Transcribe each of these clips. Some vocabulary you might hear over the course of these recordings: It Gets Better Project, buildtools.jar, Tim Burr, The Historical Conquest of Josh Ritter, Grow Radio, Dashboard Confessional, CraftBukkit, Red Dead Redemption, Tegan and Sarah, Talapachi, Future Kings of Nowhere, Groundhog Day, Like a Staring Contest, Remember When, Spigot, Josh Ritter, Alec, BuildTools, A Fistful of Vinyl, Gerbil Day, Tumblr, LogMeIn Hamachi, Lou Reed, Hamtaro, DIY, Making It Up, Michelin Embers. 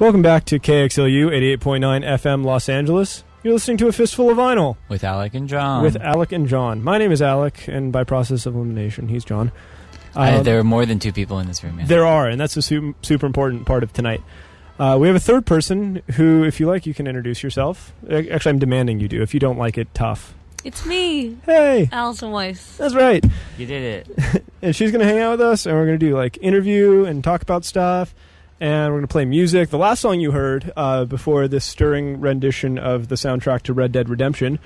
Welcome back to KXLU 88.9 FM Los Angeles. You're listening to A Fistful of Vinyl. With Alec and John. With Alec and John. My name is Alec, and by process of elimination, he's John. There are more than two people in this room. Yeah. There are, and that's a super important part of tonight. We have a third person who, if you like, you can introduce yourself. Actually, I'm demanding you do. If you don't like it, tough. It's me. Hey. Allison Weiss. That's right. You did it. And she's going to hang out with us, and we're going to do, like, interview and talk about stuff, and we're going to play music. The last song you heard before this stirring rendition of the soundtrack to Red Dead Redemption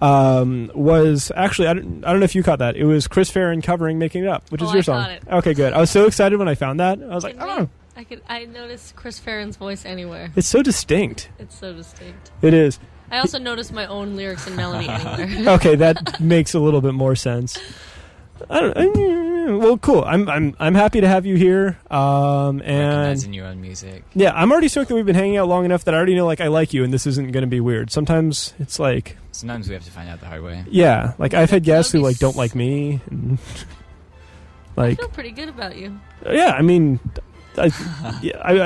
was actually, I don't know if you caught that. It was Chris Farren covering Making It Up, which is your song. I caught it. Okay, good. I was so excited when I found that. I was like, oh. I noticed Chris Farren's voice anywhere. It's so distinct. It's so distinct. It is. I also noticed my own lyrics and melody anywhere. Okay, that makes a little bit more sense. Well, cool. I'm happy to have you here. And recognizing your own music. Yeah, I'm already stoked that we've been hanging out long enough that I already know, like, I like you, and this isn't going to be weird. Sometimes it's like. Sometimes we have to find out the hard way. Yeah, like I've had guests who like don't like me. And, like, I feel pretty good about you. Yeah, I mean. I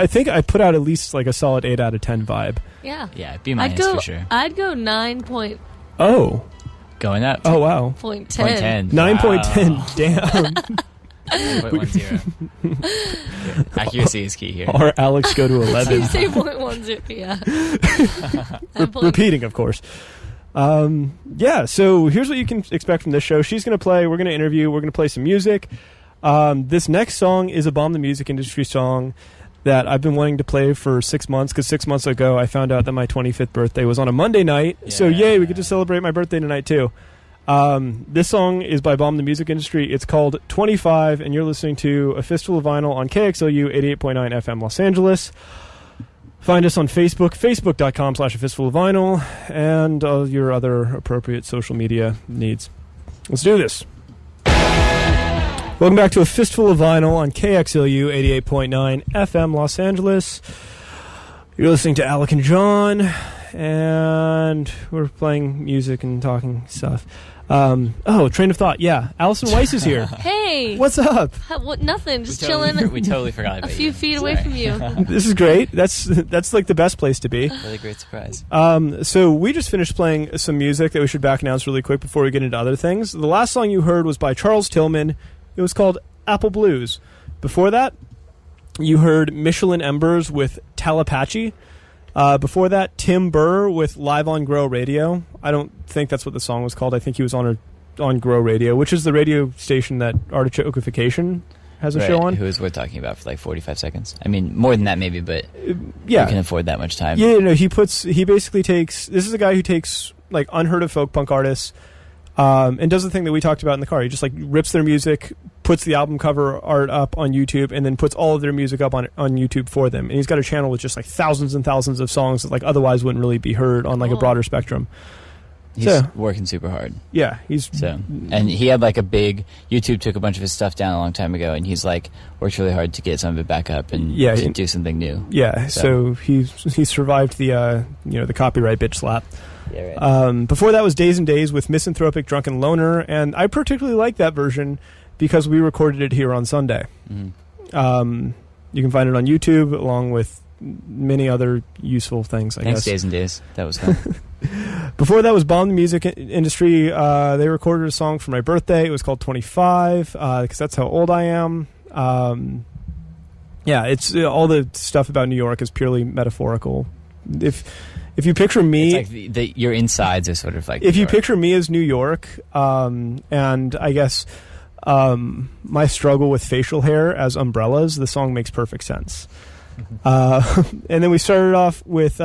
think I put out at least like a solid 8 out of 10 vibe. Yeah. Yeah, B minus for sure. I'd go 9. Oh. Going up. Oh, wow. 0.10. 9.10. Wow. Damn. 0.10. Accuracy is key here. Or Alex go to 11. You say 0.10, yeah. Repeating, of course. Yeah, so here's what you can expect from this show. She's going to play. We're going to interview. We're going to play some music. This next song is a Bomb the Music Industry song that I've been wanting to play for 6 months, because 6 months ago I found out that my 25th birthday was on a Monday night. Yeah. So yay, we get to celebrate my birthday tonight too. This song is by Bomb the Music Industry. It's called 25, and you're listening to A Fistful of Vinyl on KXLU 88.9 FM Los Angeles. Find us on Facebook, facebook.com/A Fistful of Vinyl, and all your other appropriate social media needs. Let's do this. Welcome back to A Fistful of Vinyl on KXLU 88.9 FM Los Angeles. You're listening to Alec and John, and we're playing music and talking stuff. Train of thought, yeah. Allison Weiss is here. Hey! What's up? Nothing, just chilling. We totally forgot about you. A few feet away from you. This is great. That's like the best place to be. Really great surprise. So we just finished playing some music that we should back announce really quick before we get into other things. The last song you heard was by Charles Tillman. It was called Apple Blues. Before that, you heard Michelin Embers with Talapachi. Before that, Tim Burr with Live on Grow Radio. I don't think that's what the song was called. I think he was on Grow Radio, which is the radio station that Okification has a show on. Who is worth talking about for like 45 seconds. I mean, more than that maybe, but yeah, you can afford that much time. Yeah, no, this is a guy who takes like unheard of folk punk artists, and does the thing that we talked about in the car. He just like rips their music, puts the album cover art up on YouTube, and then puts all of their music up on YouTube for them. And he's got a channel with just like thousands and thousands of songs that like otherwise wouldn't really be heard on like a broader spectrum. He's working super hard. Yeah, and he had like a big YouTube took a bunch of his stuff down a long time ago, and he's like worked really hard to get some of it back up and to do something new. Yeah, so he survived the the copyright bitch slap. Yeah, right. Before that was Days and Days with Misanthropic Drunken Loner, and I particularly like that version because we recorded it here on Sunday. Mm-hmm. You can find it on YouTube along with many other useful things, I guess. Days and Days. That was fun. Before that was Bomb the Music Industry. They recorded a song for my birthday. It was called 25 because that's how old I am. It's all the stuff about New York is purely metaphorical. If you picture me, it's like your insides are sort of like. If you picture me as New York, and I guess my struggle with facial hair as umbrellas, the song makes perfect sense. And then we actually started off with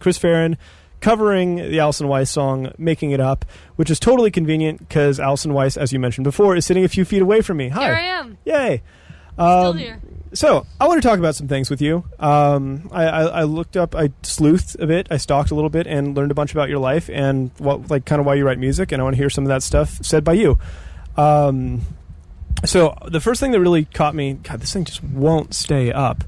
Chris Farren covering the Allison Weiss song "Making It Up," which is totally convenient because Allison Weiss, as you mentioned before, is sitting a few feet away from me. Hi, here I am. Yay! Still here. So, I want to talk about some things with you. I looked up, I sleuthed a bit, I stalked a little bit, and learned a bunch about your life and why you write music, and I want to hear some of that stuff said by you. So, the first thing that really caught me, God, this thing just won't stay up.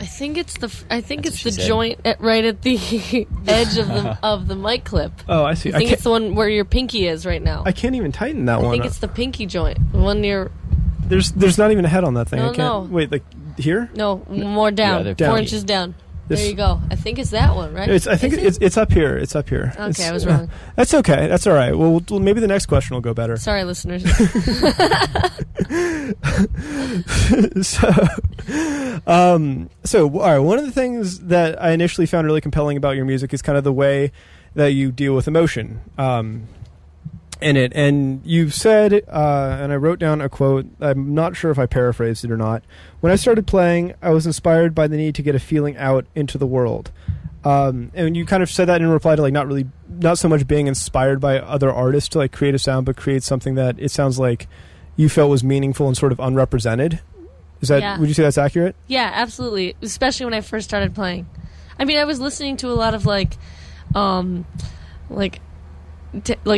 I think it's the joint right at the edge of the mic clip. Oh, I see. I think it's the one where your pinky is right now. I can't even tighten that one. I think it's the pinky joint, the one near. There's not even a head on that thing. No, I can't. Wait, like here? No, more down. Yeah, 4 inches down. There you go. I think it's that one, right? I think it's up here. It's up here. Okay, I was wrong. That's okay. That's all right. Well, maybe the next question will go better. Sorry, listeners. So, all right, one of the things that I initially found really compelling about your music is kind of the way that you deal with emotion in it. And you said, and I wrote down a quote, I'm not sure if I paraphrased it or not. When I started playing, I was inspired by the need to get a feeling out into the world. And you kind of said that in reply to not so much being inspired by other artists to create a sound, but create something that it sounds like you felt was meaningful and sort of unrepresented. Is that, would you say that's accurate? Yeah, absolutely. Especially when I first started playing. I mean, I was listening to a lot of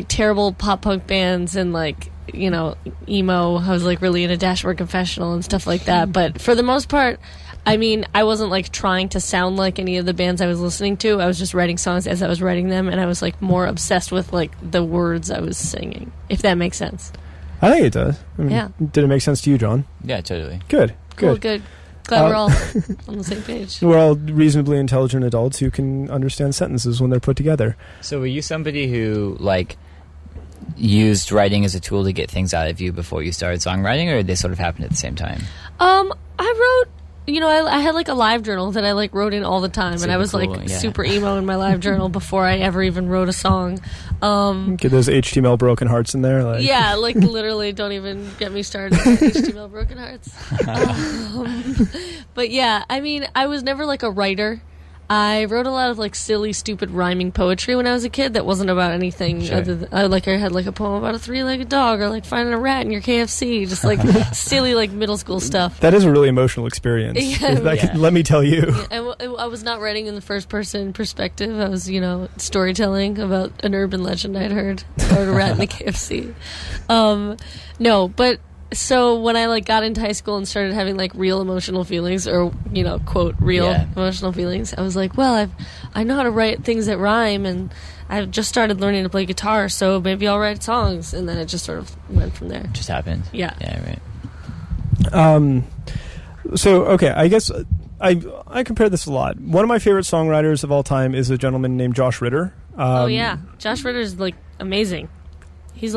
terrible pop punk bands and emo. I was really into Dashboard Confessional and stuff like that. But for the most part, I mean, I wasn't trying to sound like any of the bands I was listening to. I was just writing songs as I was writing them, and I was more obsessed with the words I was singing. If that makes sense. I think it does. I mean, yeah. Did it make sense to you, John? Yeah, totally. Good. Cool, good. Glad we're all on the same page. We're all reasonably intelligent adults who can understand sentences when they're put together. So were you somebody who, used writing as a tool to get things out of you before you started songwriting, or did they sort of happen at the same time? I wrote... I had a live journal that I wrote in all the time, and I was super emo in my live journal before I ever even wrote a song. Get those HTML broken hearts in there. Yeah, literally, don't even get me started on HTML broken hearts. But yeah, I mean, I was never a writer. I wrote a lot of silly, stupid rhyming poetry when I was a kid that wasn't about anything. Sure. Other than, I had a poem about a three-legged dog or finding a rat in your KFC, just silly middle school stuff. That is a really emotional experience. Let me tell you. Yeah, I was not writing in the first person perspective. I was storytelling about an urban legend I'd heard about a rat in the KFC. So when I got into high school and started having real emotional feelings, or quote real emotional feelings, I was I know how to write things that rhyme, and I've just started learning to play guitar, so maybe I'll write songs, and then it just sort of went from there. Just happened. Yeah. Right. So okay, I guess I compare this a lot. One of my favorite songwriters of all time is a gentleman named Josh Ritter. Josh Ritter is amazing. He's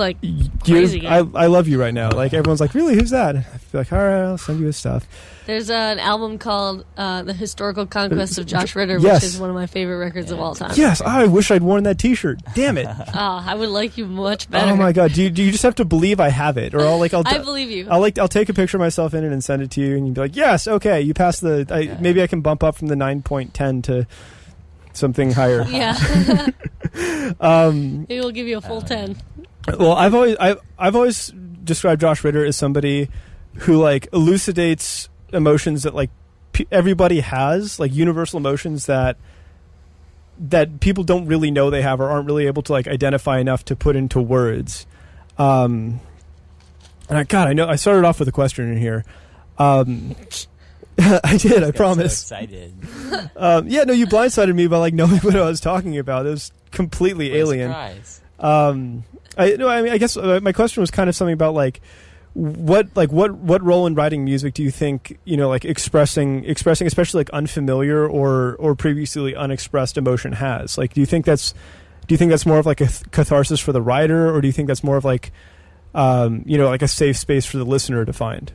crazy. I love you right now. Everyone's really, who's that? I feel all right, I'll send you his stuff. There's an album called The Historical Conquest of Josh Ritter, which is one of my favorite records of all time. Yes, I wish I'd worn that t-shirt. Damn it. I would like you much better. Oh my God, do you just have to believe I have it? Or I'll I believe you. I'll take a picture of myself in it and send it to you, and you'd be yes, okay, you passed the, maybe I can bump up from the 9.10 to something higher. Yeah. Maybe we'll give you a full 10. Well, I've always described Josh Ritter as somebody who elucidates emotions that everybody has, universal emotions that people don't really know they have or aren't really able to identify enough to put into words. I know I started off with a question in here. I did. I promise. So excited. You blindsided me by knowing what I was talking about. It was completely alien. Surprise. I guess my question was kind of something about what role in writing music do you think expressing especially unfamiliar or previously unexpressed emotion has? Do you think that's more of a catharsis for the writer, or do you think that's more of a safe space for the listener to find?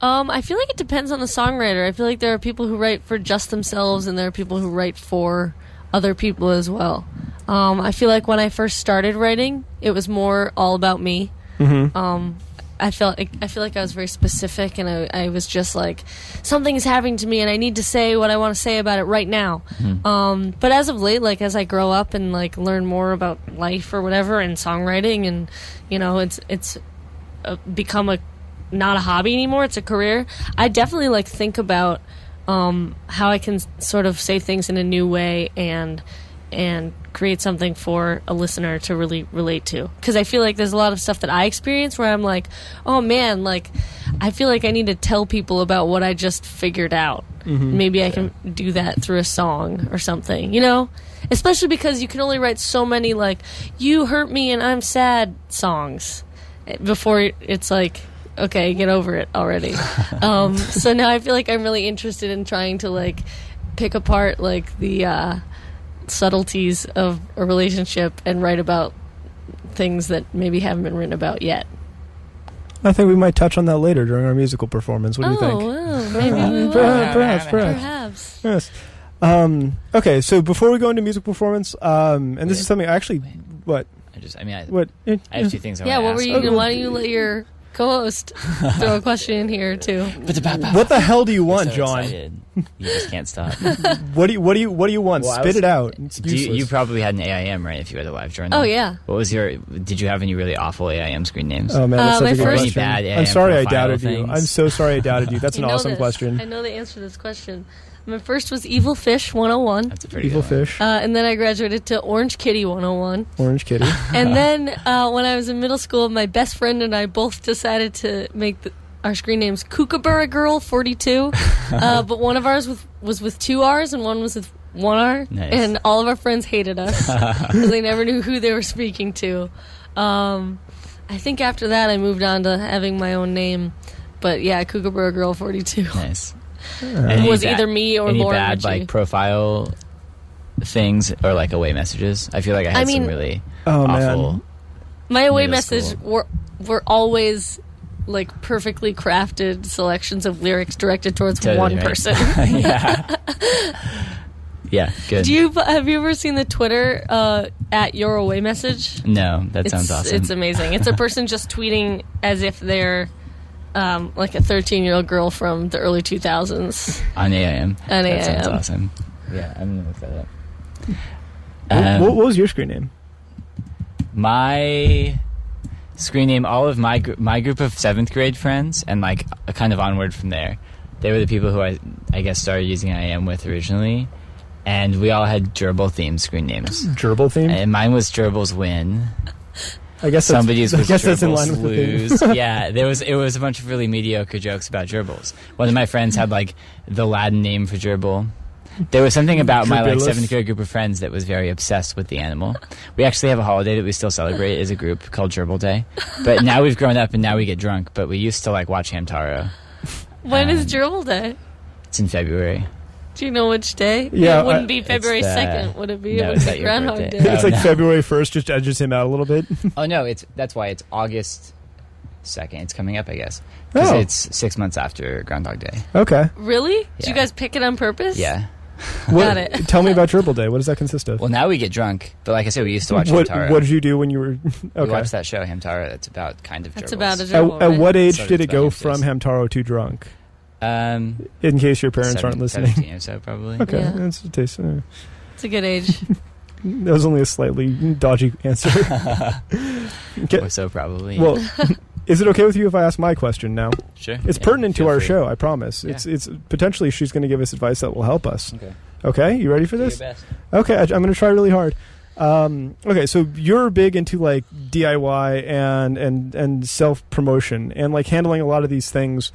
I feel it depends on the songwriter. I feel there are people who write for just themselves, and there are people who write for other people as well. I feel when I first started writing, it was more all about me. Mm-hmm. I feel I was very specific, and I was just something is happening to me, and I need to say what I want to say about it right now. Mm-hmm. But as of late, as I grow up and learn more about life or whatever, and songwriting, and it's become not a hobby anymore; it's a career. I definitely think about how I can sort of say things in a new way and create something for a listener to really relate to, because I feel there's a lot of stuff that I experience where I'm oh man, I feel I need to tell people about what I just figured out. Mm-hmm. Maybe I can do that through a song or something, especially because you can only write so many you hurt me and I'm sad songs before it's okay, get over it already. So now I feel like I'm really interested in trying to, like, pick apart, like, the subtleties of a relationship and write about things that maybe haven't been written about yet. I think we might touch on that later during our musical performance. What do you think? Well, maybe perhaps. Yes. Okay, so before we go into music performance, and this is something I actually... I have two things I want to ask. Why don't you let your co-host throw a question in here, too? What the hell do you want, John? Excited. You just can't stop. What do you want? Well, Spit it out. You probably had an AIM, right, if you had a live journal? Oh, yeah. What was your... Did you have any really awful AIM screen names? Oh, man, that's such a good question. I'm sorry I doubted you. I'm so sorry I doubted you. That's an awesome question. I know the answer to this question. My first was Evil Fish 101. That's a pretty Evil Fish. And then I graduated to Orange Kitty 101. Orange Kitty. And then when I was in middle school, my best friend and I both decided to make our screen names Kookaburra Girl 42. But one of ours was with two R's and one was with one R. Nice. And all of our friends hated us because they never knew who they were speaking to. I think after that I moved on to having my own name. But yeah, Kookaburra Girl 42. Nice. It was either me or Laura. Any bad, like, profile things or, like, away messages? I feel like I had some really awful... Man. My away messages were always, like, perfectly crafted selections of lyrics directed towards one person. Yeah. Yeah, good. Have you ever seen the Twitter at your away message? No, sounds awesome. It's amazing. It's a person just tweeting as if they're... like a 13-year-old girl from the early 2000s. On AIM. That sounds awesome. Yeah, I'm going to look that up. What was your screen name? My screen name, all of my group of 7th grade friends, and like a kind of onward from there, they were the people who I guess started using AIM with originally, and we all had gerbil-themed screen names. Gerbil-themed? And mine was Gerbil's Win. I guess somebody's that's in line with lose. Yeah, it was a bunch of really mediocre jokes about gerbils. One of my friends had like the Latin name for gerbil. There was something about my like 7th grade group of friends that was very obsessed with the animal. We actually have a holiday that we still celebrate as a group called Gerbil Day. But now we've grown up and now we get drunk. But we used to like watch Hamtaro. When is Gerbil Day? It's in February. Do you know which day? Yeah, it wouldn't be February 2nd, would it be? No, it would be Groundhog Day. It's like February 1st, just edges him out a little bit. Oh, no, that's why it's August 2nd. It's coming up, I guess. Because it's 6 months after Groundhog Day. Okay. Really? Yeah. Did you guys pick it on purpose? Yeah. Got it. Tell me about Gerbil Day. What does that consist of? Well, now we get drunk, but like I said, we used to watch Hamtaro. What did you do when you were... Okay. We watched that show, Hamtaro, that's about kind of gerbils. It's about a gerbil, At what age did it go from Hamtaro to drunk? In case your parents aren't listening. 17 or so, probably. Okay, yeah. That's a taste. It's a good age. That was only a slightly dodgy answer. Or so, probably. Well, is it okay with you if I ask my question now? Sure. It's pertinent to our show, I promise. Yeah. It's potentially she's going to give us advice that will help us. Okay, you ready for this? Do your best. Okay, I'm going to try really hard. Okay, so you're big into like DIY and self-promotion and like handling a lot of these things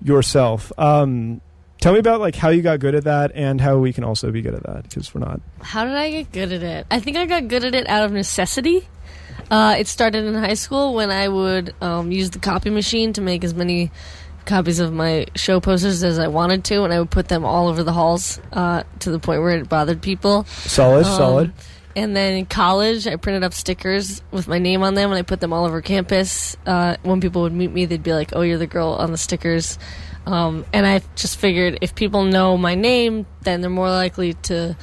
yourself. Tell me about like how you got good at that and how we can also be good at that, because we're not. How did I get good at it? I think I got good at it out of necessity. It started in high school when I would use the copy machine to make as many copies of my show posters as I wanted to, and I would put them all over the halls to the point where it bothered people. Solid. And then in college, I printed up stickers with my name on them, and I put them all over campus. When people would meet me, they'd be like, oh, you're the girl on the stickers. And I just figured if people know my name, then they're more likely to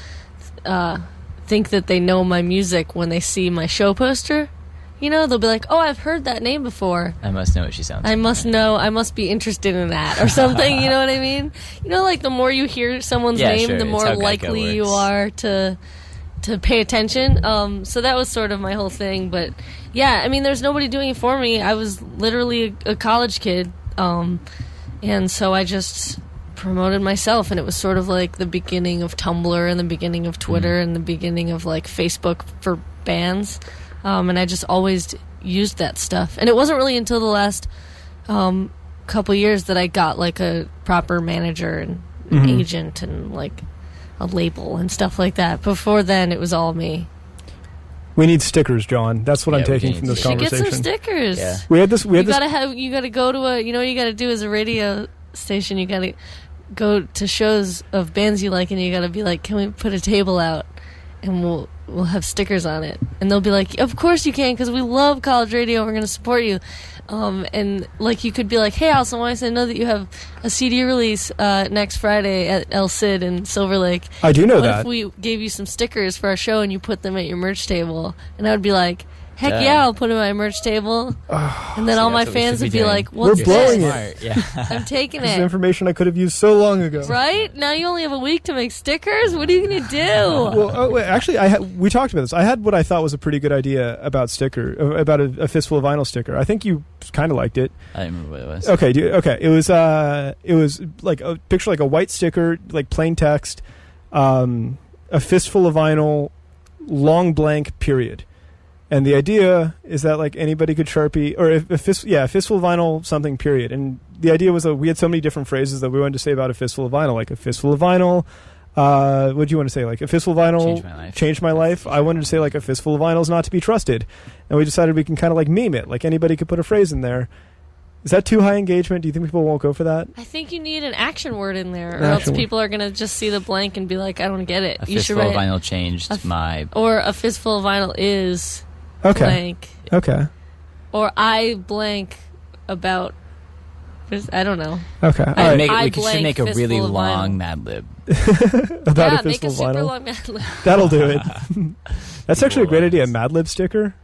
think that they know my music when they see my show poster. You know, they'll be like, oh, I've heard that name before. I must know what she sounds like. I must be interested in that or something, you know what I mean? You know, like the more you hear someone's name, the more likely you are to pay attention. So that was sort of my whole thing. But yeah, I mean, there's nobody doing it for me. I was literally a college kid. And so I just promoted myself, and it was sort of like the beginning of Tumblr and the beginning of Twitter and the beginning of like Facebook for bands. And I just always used that stuff. And it wasn't really until the last couple years that I got like a proper manager and an agent and like a label and stuff like that. Before then, it was all me. We need stickers, John. That's what I'm taking from this conversation. Get some stickers. Yeah. We had this. You gotta go to a. You know what you gotta do as a radio station. You gotta go to shows of bands you like, and you gotta be like, "Can we put a table out?" And we'll have stickers on it, and they'll be like, "Of course you can, because we love college radio. We're gonna support you." And like you could be like, "Hey, Allison Weiss, I know that you have a CD release next Friday at El Cid in Silver Lake. I do know that. If we gave you some stickers for our show and you put them at your merch table?" And I would be like, "Heck yeah, I'll put them at my merch table." And then all my fans would be like, "What's this? We're blowing it. Yeah. I'm taking it. This is information I could have used so long ago." Right? Now you only have a week to make stickers? What are you going to do? Actually, we talked about this. I had what I thought was a pretty good idea about a Fistful of Vinyl sticker. I think you kind of liked it. I didn't remember what it was. Okay. It was like a picture, like a white sticker, like plain text, a fistful of vinyl, long blank period. And the idea is that like anybody could Sharpie or a fistful of vinyl something period. And the idea was that we had so many different phrases that we wanted to say about a fistful of vinyl, like a fistful of vinyl. What do you want to say? Like a fistful of vinyl changed my life. I wanted to say like a fistful of vinyl is not to be trusted. And we decided we can kind of like meme it. Like anybody could put a phrase in there. Is that too high engagement? Do you think people won't go for that? I think you need an action word in there, or else people are going to just see the blank and be like, "I don't get it." A fistful of vinyl changed my. Or a fistful of vinyl is. Okay. Blank. Okay. Or I blank about. I don't know. Okay. We should make a really long Mad Lib. About a fistful of vinyl. Super long Mad Lib. That'll do it. That's actually a great idea. Mad Lib sticker,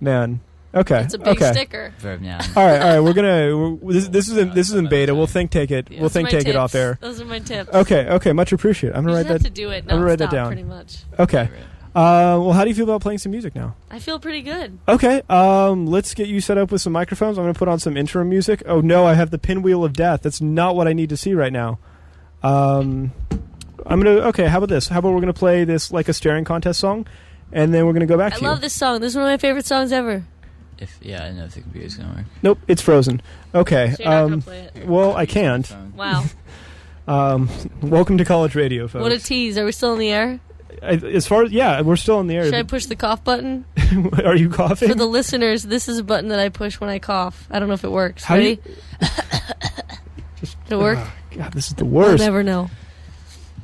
man. Okay. It's a big sticker. Yeah. All right. We're gonna. This is in beta. We'll think take it. Yeah. We'll think take tips. It off air. Those are my tips. Okay. Much appreciated. I'm gonna write that. To do it. No, I'm gonna write that down. Pretty much. Okay. Well, how do you feel about playing some music now? I feel pretty good. Okay, let's get you set up with some microphones. I'm going to put on some intro music. Oh, no, I have the pinwheel of death. That's not what I need to see right now. How about this? How about we're going to play this Like a Staring Contest song, and then we're going to go back to you. I love this song. This is one of my favorite songs ever. I don't know if the computer's going to work. Nope, it's frozen. Okay. So you're not going to play it? Well, I can't. Wow. Welcome to college radio, folks. What a tease. Are we still in the air? We're still in the air. Should I push the cough button? Are you coughing? For the listeners, this is a button that I push when I cough. I don't know if it works. Ready? Did it work? God, this is the worst. I'll never know.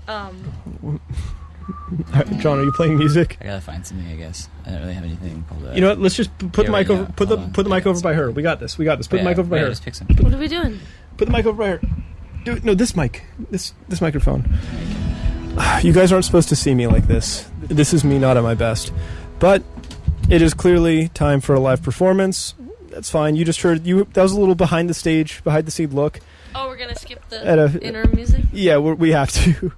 John, are you playing music? I gotta find something, I guess. I don't really have anything pulled up. You know what? Let's just put the mic over. Put the mic over by her. We got this. Put the mic over by her. Just pick something. What are we doing? Put the mic over by her. No, this mic. This microphone. You guys aren't supposed to see me like this. This is me not at my best. But it is clearly time for a live performance. That's fine. You just heard that was a little behind the scene look. Oh, we're gonna skip the interim music? Yeah, we have to.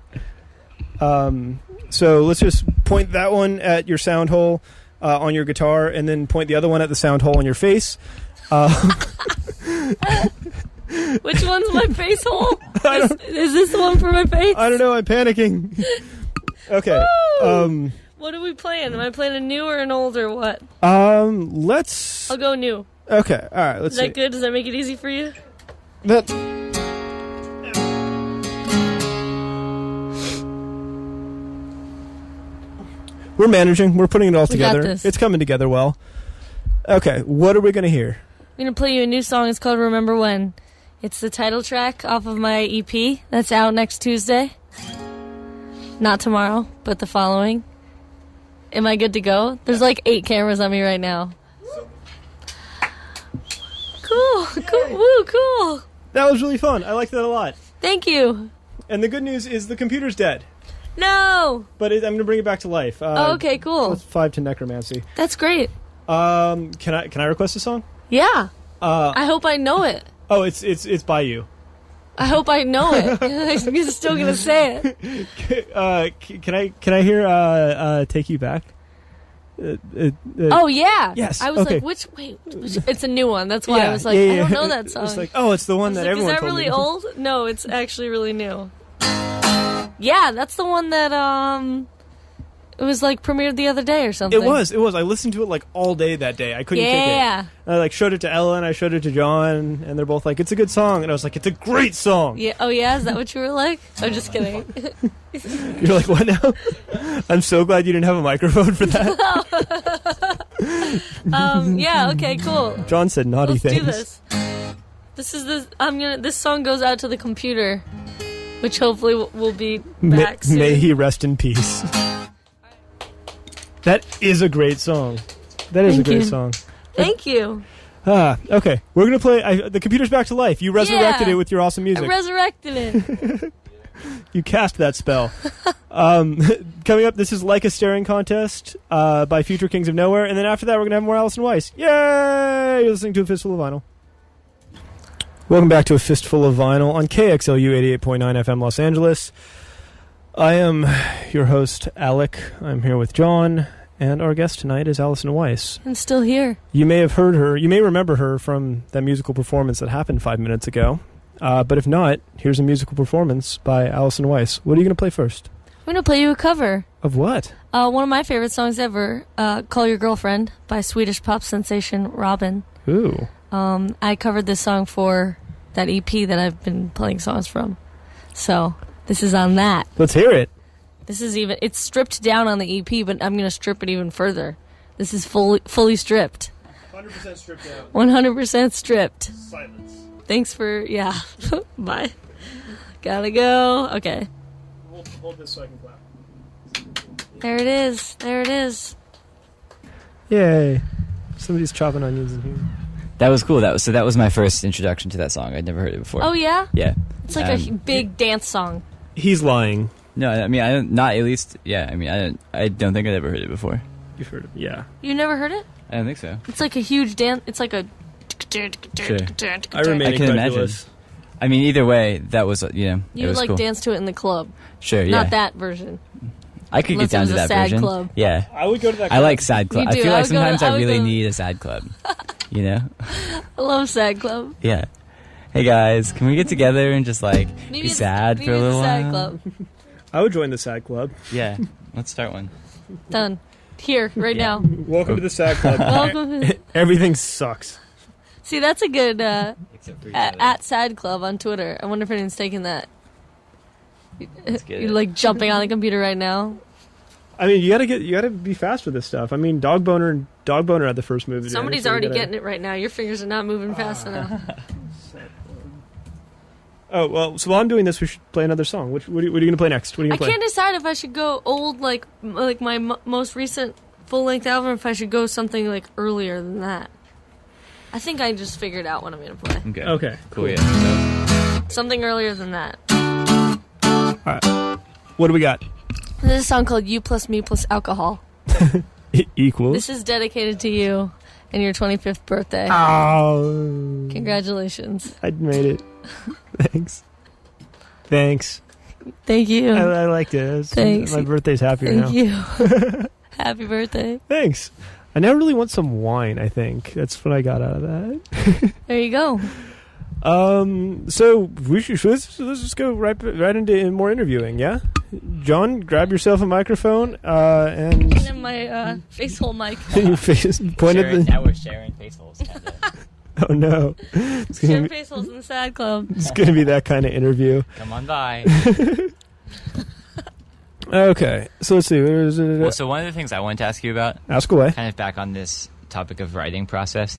So let's just point that one at your sound hole on your guitar, and then point the other one at the sound hole on your face. Which one's my face hole? Is this the one for my face? I don't know. I'm panicking. Okay. What are we playing? Am I playing a new or an old or what? I'll go new. Okay. All right. Is that good? Does that make it easy for you? We're managing. We're putting it all together. We got this. It's coming together well. Okay. What are we going to hear? I'm going to play you a new song. It's called Remember When. It's the title track off of my EP that's out next Tuesday. Not tomorrow, but the following. Am I good to go? There's like 8 cameras on me right now. Cool. Woo, cool. That was really fun. I liked that a lot. Thank you. And the good news is the computer's dead. No! But I'm going to bring it back to life. Okay, cool. That's 5 to Necromancy. That's great. Can I request a song? Yeah. I hope I know it. Oh, it's by you. I hope I know it. I'm still gonna say it. Can I hear "Take You Back"? Oh yeah. Yes. I was like, which? It's a new one. That's why I was like, I don't know that song. It's like, it's the one that everyone. Is that really old? No, it's actually really new. Yeah, that's the one that It was like premiered the other day or something. It was. I listened to it like all day that day. I couldn't take it. Yeah. I like showed it to Ella and I showed it to John and they're both like, "It's a good song." And I was like, "It's a great song." Yeah. Oh yeah, is that what you were like? I'm just kidding. You're like, "What now?" I'm so glad you didn't have a microphone for that. Yeah, okay, cool. John said naughty Let's things. Do this. This is the this song goes out to the computer, which hopefully will be back soon. May he rest in peace. That is a great song. That is Thank a great you. Song. Thank you. Okay. We're going to play... the computer's back to life. You resurrected it with your awesome music. I resurrected it. You cast that spell. Coming up, this is Like a Staring Contest by Future Kings of Nowhere. And then after that, we're going to have more Allison Weiss. Yay! You're listening to A Fistful of Vinyl. Welcome back to A Fistful of Vinyl on KXLU 88.9 FM Los Angeles. I am your host, Alec. I'm here with John. And our guest tonight is Allison Weiss. I'm still here. You may have heard her. You may remember her from that musical performance that happened 5 minutes ago. But if not, here's a musical performance by Allison Weiss. What are you going to play first? I'm going to play you a cover. Of what? One of my favorite songs ever, Call Your Girlfriend by Swedish pop sensation Robin. Ooh. I covered this song for that EP that I've been playing songs from. So this is on that. Let's hear it. This is even... It's stripped down on the EP, but I'm going to strip it even further. This is fully stripped. 100% stripped down. 100% stripped. Silence. Thanks for... Yeah. Bye. Gotta go. Okay. Hold this so I can clap. There it is. There it is. Yay. Somebody's chopping onions in here. That was cool. That was my first introduction to that song. I'd never heard it before. Oh, yeah? Yeah. It's like a big dance song. He's lying. No, I mean, I don't, not at least, yeah, I mean, I don't think I've ever heard it before. You've heard it, yeah. You never heard it? I don't think so. It's like a huge dance, it's like a... Sure. I remain I can imagine. I mean, either way, that was, you know, you like cool. Dance to it in the club. Sure, yeah. Not that version. I could Unless get down to that version. Club. Yeah. I would go to that club. I like sad club. I feel like sometimes I really need a sad club, you know? I love sad club. Yeah. Hey, guys, can we get together and just, like, be sad for a little while? Sad club. I would join the sad club. Yeah, let's start one. Done. Here, right now. Welcome to the sad club. Welcome. Everything sucks. See, that's a good at sad club on Twitter. I wonder if anyone's taking that. You're like jumping on the computer right now. I mean, you gotta be fast with this stuff. I mean, Dog Boner had the first move. Somebody's already getting it right now. Your fingers are not moving fast enough. Oh, well, so while I'm doing this, we should play another song. What are you going to play next? What are you I can't decide if I should go old, like my most recent full-length album, or if I should go something, like, earlier than that. I think I just figured out what I'm going to play. Okay. Cool, yeah. Something earlier than that. All right. What do we got? This is a song called You Plus Me Plus Alcohol. Equals? This is dedicated to you and your 25th birthday. Oh. Congratulations. I made it. Thanks. Thank you. I liked it. Thanks. My birthday's happier now. Thank you. Happy birthday. Thanks. I now really want some wine, I think. That's what I got out of that. There you go. So we should, let's just go right into more interviewing, yeah? John, grab yourself a microphone and my face hole mic. Now we're sharing face holes. Oh, no. It's going to be face holes in the sad club. It's going to be that kind of interview. Come on by. Okay. So let's see. Well, so one of the things I wanted to ask you about. Ask away. Kind of back on this topic of writing process.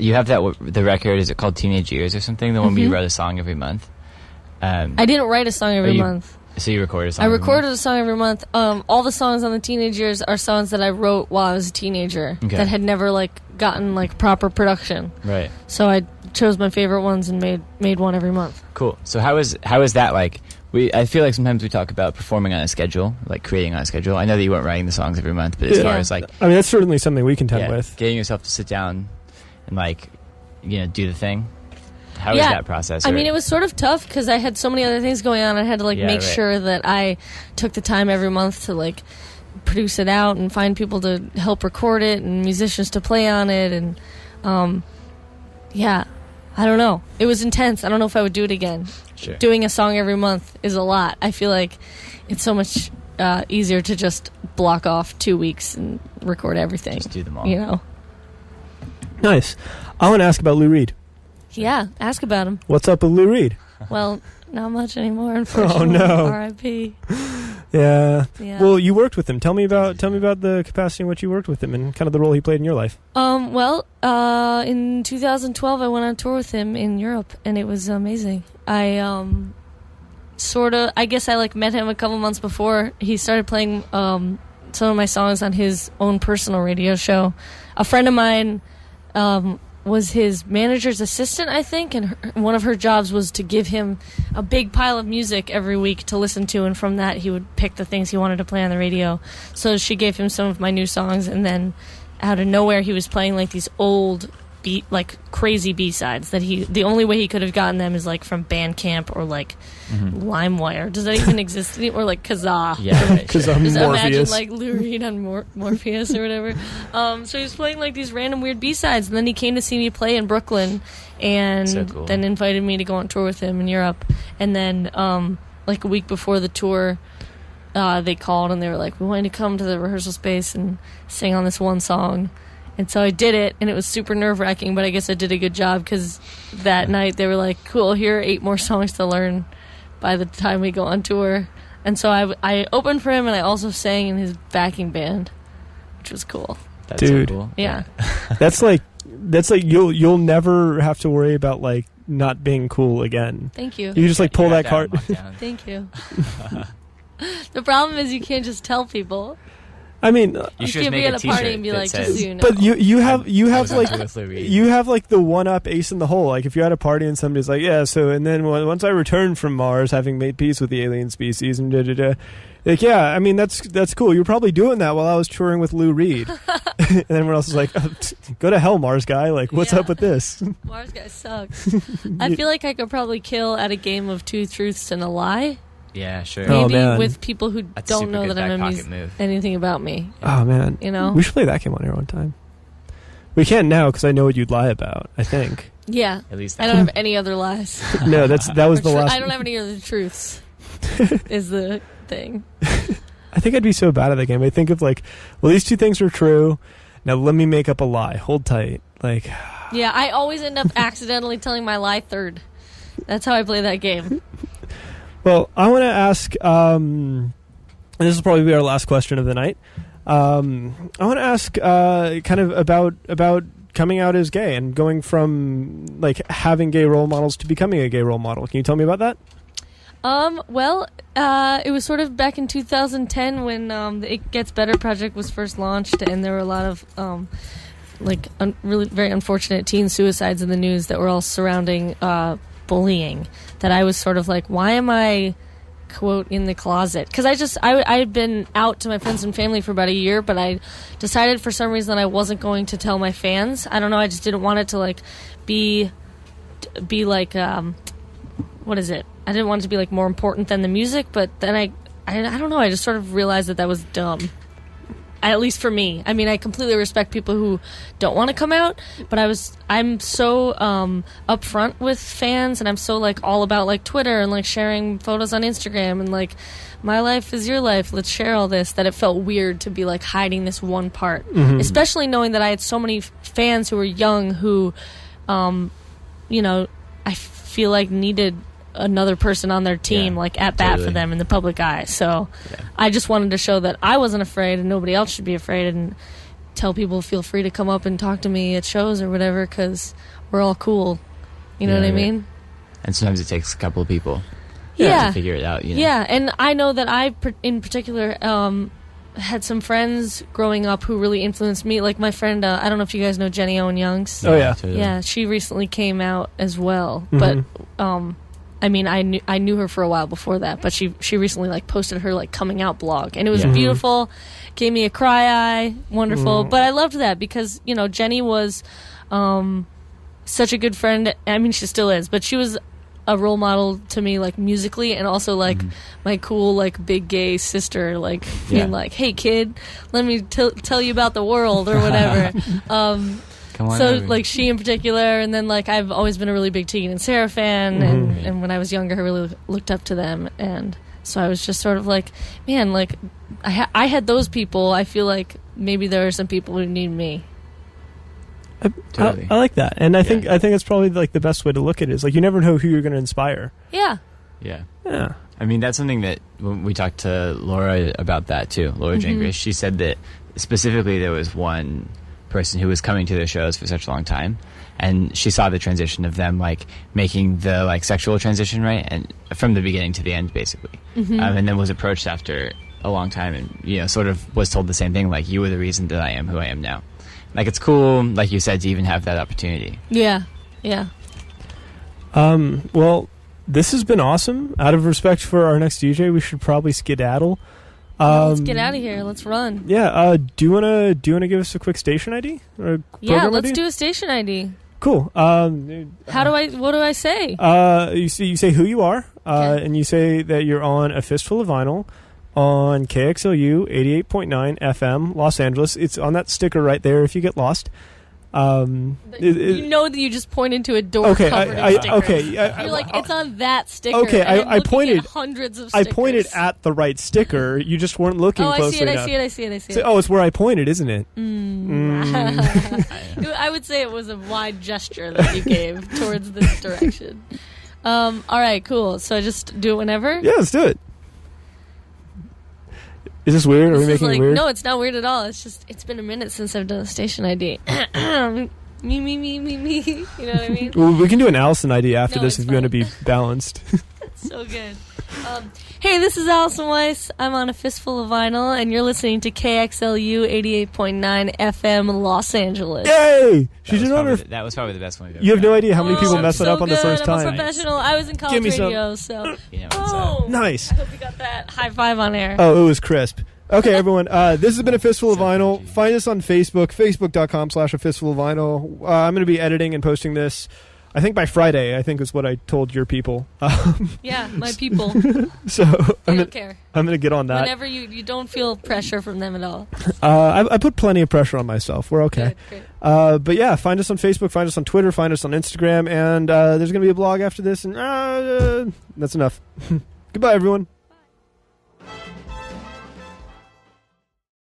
You have the record, is it called Teenage Years or something? The one where you wrote a song every month. I didn't write a song every month. So you recorded a song I recorded a song every month. All the songs on the Teenage Years are songs that I wrote while I was a teenager that had never, like, gotten, like, proper production. Right. So I chose my favorite ones and made one every month. Cool. So how is that, like, I feel like sometimes we talk about performing on a schedule, like creating on a schedule. I know that you weren't writing the songs every month, but as far as, like... I mean, that's certainly something we contend with. Getting yourself to sit down and, like, you know, do the thing. How was that process? I mean, it was sort of tough because I had so many other things going on. I had to, like, make sure that I took the time every month to, like, produce it out and find people to help record it and musicians to play on it. And, I don't know. It was intense. I don't know if I would do it again. Sure. Doing a song every month is a lot. I feel like it's so much easier to just block off 2 weeks and record everything. Just do them all. You know? Nice. I want to ask about Lou Reed. Yeah, ask about him. What's up with Lou Reed? Well, not much anymore, unfortunately. Oh, no. R.I.P. Yeah. Well, you worked with him. Tell me about the capacity in which you worked with him and kind of the role he played in your life. In 2012, I went on tour with him in Europe, and it was amazing. I met him a couple months before. He started playing some of my songs on his own personal radio show. A friend of mine was his manager's assistant, I think, and one of her jobs was to give him a big pile of music every week to listen to, and from that he would pick the things he wanted to play on the radio. So she gave him some of my new songs, and then out of nowhere he was playing like these old crazy B-sides that the only way he could have gotten them is like from Bandcamp or like LimeWire. Does that even exist anymore? Or like Kazaa. Yeah, right. Kazaa, Morpheus. Imagine like Lou Reed on Morpheus or whatever. So he was playing like these random weird B-sides, and then he came to see me play in Brooklyn, and so cool. Then invited me to go on tour with him in Europe. And then like a week before the tour, they called and they were like, we want you to come to the rehearsal space and sing on this one song. And so I did it, and it was super nerve-wracking, but I guess I did a good job, because that night they were like, cool, here are 8 more songs to learn by the time we go on tour. And so I opened for him, and I also sang in his backing band, which was cool. That's dude. So cool. Yeah. That's like you'll never have to worry about, like, not being cool again. Thank you. You just, like, pull that card. Thank you. The problem is you can't just tell people. I mean, you should be at a party and be like, says, just so you know. But you have like the one-up ace in the hole. Like if you're at a party and somebody's like, yeah, so and then once I returned from Mars, having made peace with the alien species and like, yeah, I mean that's cool. You were probably doing that while I was touring with Lou Reed, and everyone else was like, oh, go to hell, Mars guy. Like, what's up with this? Mars guy sucks. I feel like I could probably kill at a game of 2 truths and a lie. Yeah, sure. Maybe with people who that's don't know that I'm going anything about me. Yeah. Oh, man. You know? We should play that game on here one time. We can now, because I know what you'd lie about, I think. Yeah. At least I don't have any other lies. No, that was the last. I don't have any other truths is the thing. I think I'd be so bad at that game. I think of like, well, these 2 things are true. Now let me make up a lie. Hold tight. Like. Yeah, I always end up accidentally telling my lie third. That's how I play that game. Well, I want to ask, and this will probably be our last question of the night. I want to ask kind of about coming out as gay and going from like having gay role models to becoming a gay role model. Can you tell me about that? It was sort of back in 2010 when the It Gets Better project was first launched, and there were a lot of really very unfortunate teen suicides in the news that were all surrounding bullying, that I was sort of like, why am I, quote, in the closet? Because I had been out to my friends and family for about a year, but I decided for some reason that I wasn't going to tell my fans. I don't know, I just didn't want it to, like, be like, what is it? I didn't want it to be, like, more important than the music, but then I don't know, I just sort of realized that was dumb. At least for me. I mean, I completely respect people who don't want to come out, but I'm so upfront with fans, and I'm so like all about like Twitter and like sharing photos on Instagram and like my life is your life, let's share all this, that it felt weird to be like hiding this one part. Mm-hmm. Especially knowing that I had so many fans who were young who, you know, I feel like needed another person on their team, like at bat for them in the public eye. So I just wanted to show that I wasn't afraid and nobody else should be afraid, and tell people feel free to come up and talk to me at shows or whatever, because we're all cool. You know what I mean? And sometimes it takes a couple of people to figure it out. You know? Yeah, and I know that I, in particular, had some friends growing up who really influenced me. Like my friend, I don't know if you guys know Jenny Owen Youngs. Oh, yeah. Totally. Yeah, she recently came out as well. Mm-hmm. But... I mean, I knew her for a while before that, but she recently like posted her like coming out blog, and it was beautiful, gave me a cry eye, wonderful. But I loved that because you know Jenny was such a good friend. I mean, she still is, but she was a role model to me like musically, and also like my cool like big gay sister, like being like, hey kid, let me tell you about the world or whatever. So, like, she in particular, and then, like, I've always been a really big Tegan and Sarah fan, and when I was younger, I really looked up to them, and so I was just sort of like, man, like, I had those people, I feel like maybe there are some people who need me. Totally. I like that, and I think it's probably, like, the best way to look at it is, like, you never know who you're going to inspire. Yeah. Yeah. I mean, that's something that when we talked to Laura about that too, Laura mm-hmm. Jane Grace, she said that specifically there was one person who was coming to their shows for such a long time, and she saw the transition of them like making the like sexual transition, right, and from the beginning to the end basically, mm-hmm. And then was approached after a long time and, you know, sort of was told the same thing, like, you were the reason that I am who I am now. Like, it's cool, like you said, to even have that opportunity. Yeah. Well, this has been awesome. Out of respect for our next DJ, we should probably skedaddle. Let's get out of here. Let's run. Yeah. Do you wanna give us a quick station ID? Or yeah. Let's do a station ID. Cool. What do I say? You say who you are, okay. And you say that you're on A Fistful of Vinyl on KXLU 88.9 FM, Los Angeles. It's on that sticker right there. If you get lost. You know that you just pointed to a door it's on that sticker. Okay, I pointed. Hundreds of stickers. I pointed at the right sticker. You just weren't looking closely enough. I see it. Oh, it's where I pointed, isn't it? I would say it was a wide gesture that you gave towards this direction. All right, cool. So just do it whenever. Yeah, let's do it. Is this weird? Are we making it weird? No, it's not weird at all. It's just, it's been a minute since I've done a station ID. me. You know what I mean? Well, we can do an Allison ID after this. It's going to be balanced. That's so good. Hey, this is Allison Weiss. I'm on A Fistful of Vinyl, and you're listening to KXLU 88.9 FM Los Angeles. Yay! That was probably the best one we've ever You have no idea how many people mess it up on the first time. I'm a professional. I was in college radio, so... You know, nice. I hope you got that high five on air. Oh, it was crisp. Okay, everyone, this has been A Fistful of Vinyl. Find us on Facebook, facebook.com/A Fistful of Vinyl. I'm going to be editing and posting this. I think by Friday, is what I told your people. Yeah, my people. So I'm going to get on that. Whenever you don't feel pressure from them at all. I put plenty of pressure on myself. We're okay. Good. But yeah, find us on Facebook, find us on Twitter, find us on Instagram, and there's going to be a blog after this, and that's enough. Goodbye, everyone.